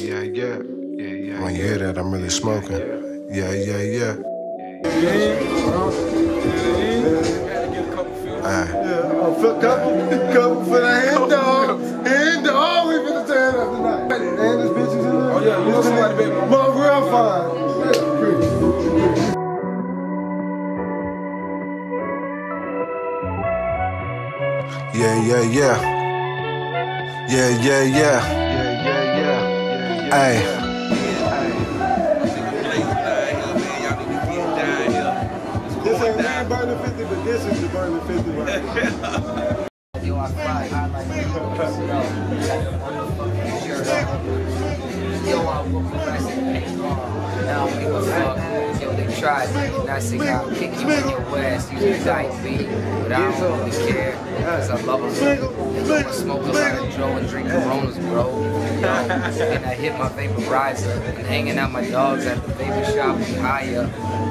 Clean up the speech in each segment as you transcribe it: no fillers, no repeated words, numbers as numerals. Yeah. When you hear that, I'm really smoking. Yeah. I feel couple for the hand dog. We finna tear it up tonight. And this bitch is in there. Oh yeah, you know somebody, baby. But real fine. Yeah. Ay. This ain't me burning 50, but this is the burning 50 right. Tried to I'll kick you in your ass, you just like me, but I don't really care, cause I love them. I smoke a lot of Joe and drink Coronas, bro, you know? And I hit my vaporizer, and hanging out my dogs at the baby shop and higher,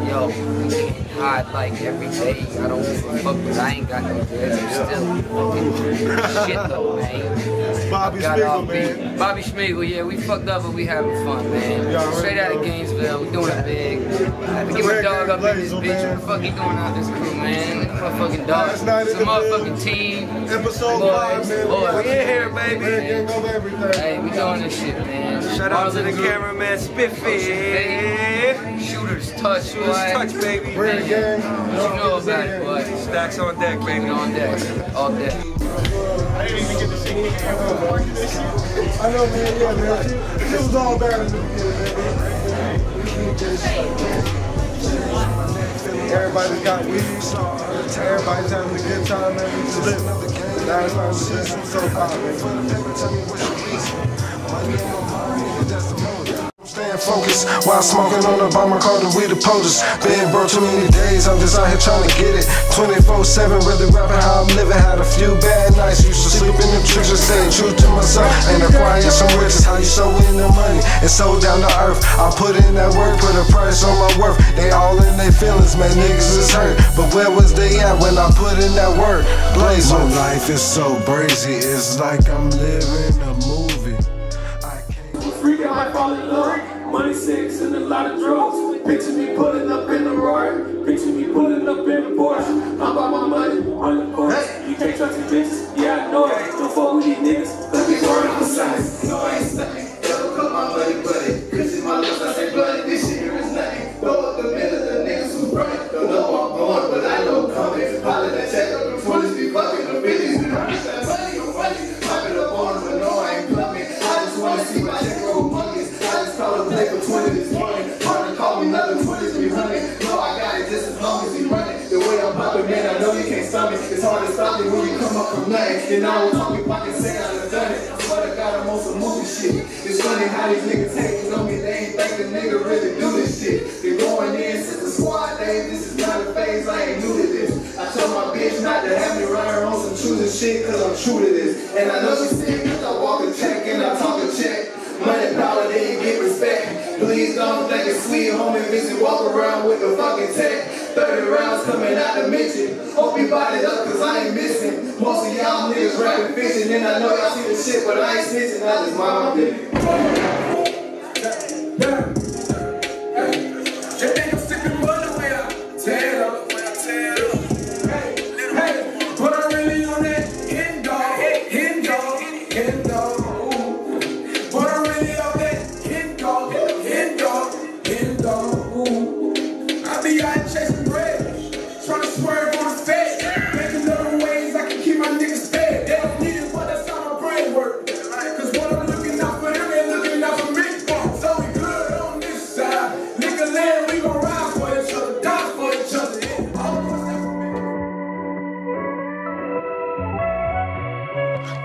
yo, I'm getting hot like every day. I don't give a fuck, but I ain't got no dreads, I'm still fucking shit though, man. Bobby Schmigel, man. Bobby Schmigel, yeah, we fucked up, but we having fun, man. Straight out of Gainesville, we doing it big. I have to get my dog up in this bitch. What the fuck he doing out this crew, man? Motherfucking dog. It's a motherfucking team. Episode 5, man. Boy, we in here, baby. Hey, we doing this shit, man. Shout out to the cameraman, Spiffy. Shooters touch, boy. Shooters touch, baby. Bring the game. What you know about it, boy? Stacks on deck, baby. On deck. All day. I didn't even get to see me. I know, man. Yeah, man. It was all bad in the beginning. Everybody's got weed. Everybody's having a good time, man. It's lit. That's why I'm so proud, man. Staying focused while smoking on the bomb. I call the weed the POTUS. Been broke too many days, I'm just out here trying to get it 24/7, really rapping how I'm living. Had a few bad nights, used to sleep in the tricks. Just staying true to myself, ain't acquiring some riches. How you so in the money and so down to earth. I put in that work, put a price on my worth. They all in their feelings, man, niggas is hurt. But where was they at when I put in that work? Blaze on. My life is so brazy, it's like I'm living a movie. I fall in love, money, sex, and a lot of drugs. Picture me pulling up in the Rory, picture me pulling up in the Porsche. I'm about my money on the course. You can't trust your bitches, yeah I know it. Don't fuck with these niggas, let me burn on the side. No, I ain't nothing. Never call my buddy buddy. Cause in my lips I say bloody, this shit here is nothing. Blow up the middle of the niggas who's running. Don't know I'm going, but I know I'm coming. Holler that check up, the foolish be fucking the bitches. And I'm just like, money, your money, pop it up on them, but no I ain't plumbing. I just wanna see my check roll. It's hard to stop me when you come up from nothing. And I don't talk if I can say I done done it. I swear to God I'm on some movie shit. It's funny how these niggas hate on me. They ain't think the nigga really do this shit. They going in since the squad days. This is not a phase, I ain't new to this. I told my bitch not to have me run her on some choosing shit, cause I'm true to this. And I know she sick cause I walk a check and I talk a check. Money power didn't get respect. Please don't think it's sweet, homie. Bitch, walk around with the fucking tech. 30 rounds coming out the mention. Hope you bought it up, cause I ain't missing. Most of y'all niggas rapping fishing. And I know y'all see the shit, but I ain't snitching. I just mom did it.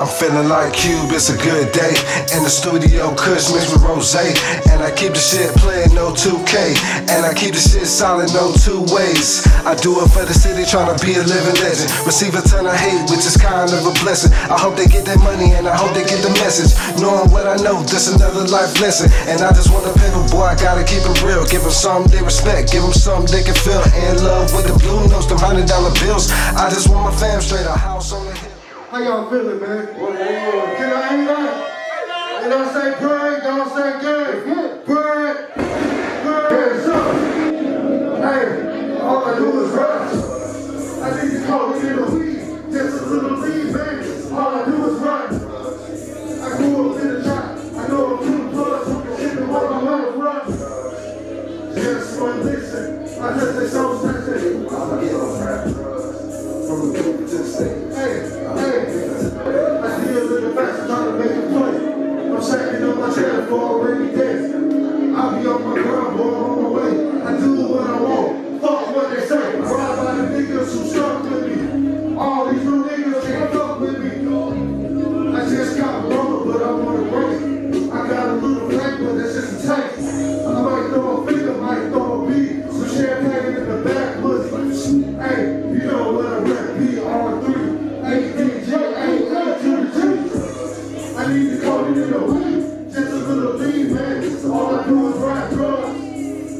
I'm feeling like Cube, it's a good day. In the studio, Kush mixed with Rosé. And I keep the shit playing, no 2K. And I keep the shit solid, no two ways. I do it for the city, tryna be a living legend. Receive a ton of hate, which is kind of a blessing. I hope they get their money, and I hope they get the message. Knowing what I know, this another life lesson. And I just wanna pivot, boy, I gotta keep it real. Give them something they respect, give them something they can feel. In love with the blue notes, the $100 bills. I just want my fam straight, a house on the hill. How y'all feeling, man? What the hell? Can I hang on? They don't say pride, don't say good. Pride, pride, something. Hey, all I do is run. I think you call me little weed, just a little weed, baby. All I do is run. I grew up in the trap. I know I'm too close. Shit, the world I love run. Just one listen. I just say so sensitive. I'm a little crap. From the people to the state. Already dead. I'll be on my ground, boy, on my way. I do what I want. Fuck what they say. Ride by the niggas who stuck with me. All these new niggas can't fuck with me. I just got rubber, but I want to break. I got a little black, but that's just a tank. I might throw a finger, might throw a beat. Some champagne in the back, pussy. Hey, you know what I rap, BR3. ADJ, AL2G. I need to call you in the way. All I do is ride drugs.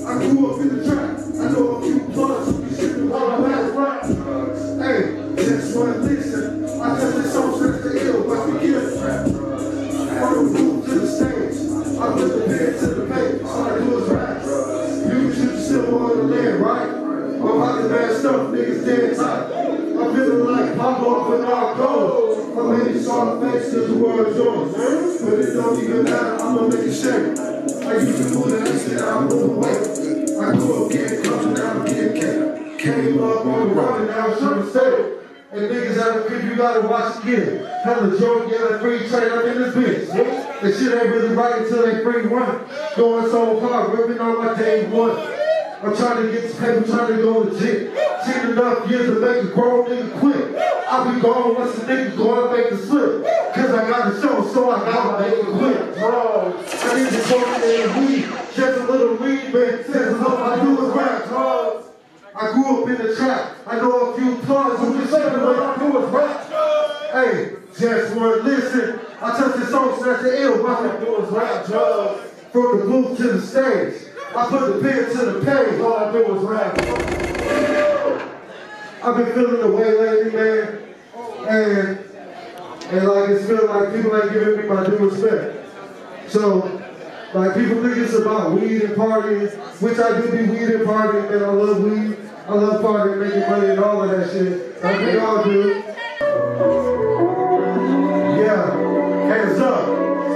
I grew up in the trap. I know a few bloods who be shitting all I have is ride drugs. Hey, just one listen. I just let some sense to ill, but we give rap drugs. I don't move to the stage. I put the pen to the page. All I do is ride drugs. You shoot the silver on the land, right? I'm about to bad stuff, niggas dead tight. I'm feeling like pop off and all gold. I'm hitting soft face cause the world's yours. But it don't even matter, I'm gonna make it shake. I used to pull that shit out of the way. I grew up getting culture, now I'm getting cake. Came up on the road and now I'm trying to stay. And niggas out of the you gotta watch again. Hella joke, get a free train up in this bitch. Yeah. That shit ain't really right until they free run. Going so hard, ripping on my day one. I'm trying to get this paper, trying to go legit. Seen enough years to make a grown nigga quit. I be gone once the nigga gonna make the slip. Cause I got the show, so I gotta make it quit. Bro, I need to go and weed. Just a little weed, man. Says all I do is rap, drugs. I grew up in the trap. I know a few plugs who just say the way I do is rap. Hey, just one listen. I touch the song, so that's the ill. All I do is rap, drugs. From the booth to the stage. I put the pen to the page. All I do is rap. I've been feeling the way lately, man. And like it's feeling like people ain't giving me my due respect. So. Like, people think it's about weed and partying, which I do be weed and partying, man. I love weed, I love partying, making money and all of that shit. Like we all do. Yeah. Hands up.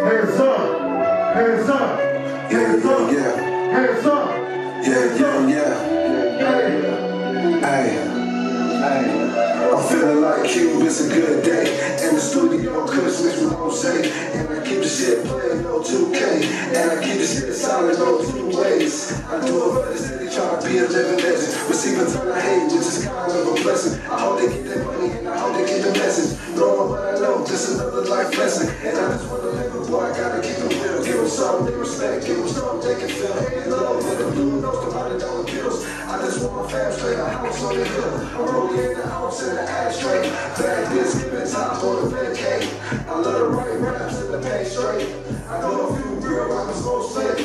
Hands up. Hands up. Hands up. Yeah. Hands up. Yeah, yeah, yeah. Hey. Hey. I'm feeling like Cube, it's a good day. In the studio, Kush mixed with Rosé. And I keep the shit playing, no 2K. And I keep the shit solid, no two ways. I do it for the city, try to be a living legend. Receiving ton of hate, which is kind of a blessing. I hope they get that money, and I hope they get the message. Knowing what I know, just another life lesson. And I just want to live it, boy, I gotta keep it real. Give them something they respect, give them something they can feel. In love with the blue nose, the $100 bills. I just want my fam straight, a house on the hill. I'm rolling in the house in the ashtray. Bad bitch giving top on the red cake. I love to write raps in the page straight. I know a few real rappers gon' slip. It's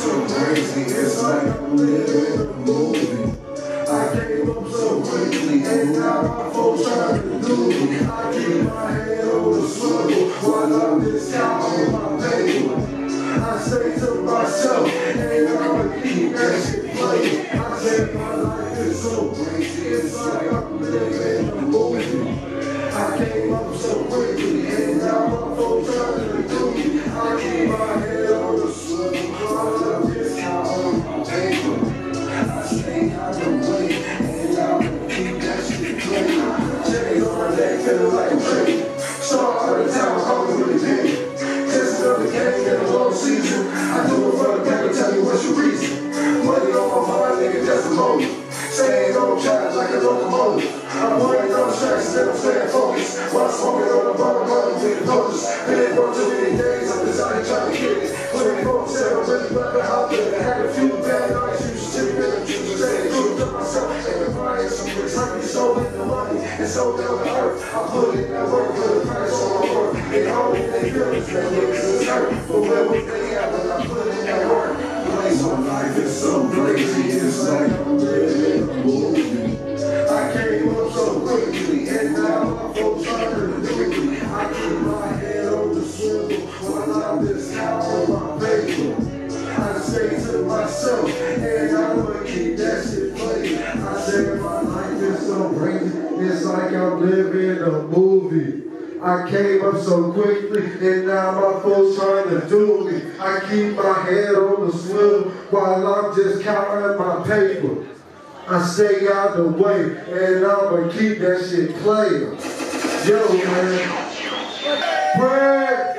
so crazy, it's like I'm living in a movie. I came up so quickly, and now my folks trying to do me. I keep my head on the swivel while I miss out on my paper. I say to myself, and I'ma keep that shit playing. I say my life is so crazy, it's like I'm living in a movie. I came up so quickly, and now my folks trying to do me. I keep my head on the swivel while I miss out on my paper. I stay out the way, and I'll keep that shit clean. Jay on that feeling like a dream. Start the town, I'm really big. Just another game in a long season. I do it for the paper, tell me what's your reason. Money on my mind, nigga, that's the moment. Staying on track like a locomotive. I'm running on tracks and I'm staying focused. While I'm smoking on the bottom, I'm with the coaches. It ain't worth too many days, I'm just out here trying to get it. 24/7, I'm really rapping out there. I had a few bad nights, you should take better juices. Ain't true to myself, and the fire is some bricks. I be so in the money, and so down the earth. I put in that work, put a price on my work. They hold me, they feel me, they niggas is hurt. But where was they at when I put in that work? so crazy, it's like I'm living in a movie. I came up so quickly, and now my folks turn quickly. I keep my head on the swivel while I'm this house on my paper. I say to myself, and I'm gonna keep that shit playing. I say my life is so crazy, it's like I'm living in a movie. I came up so quickly, and now my folks trying to do me. I keep my head on the swivel while I'm just counting my paper. I stay out the way, and I'ma keep that shit playing. Yo, man. Brad.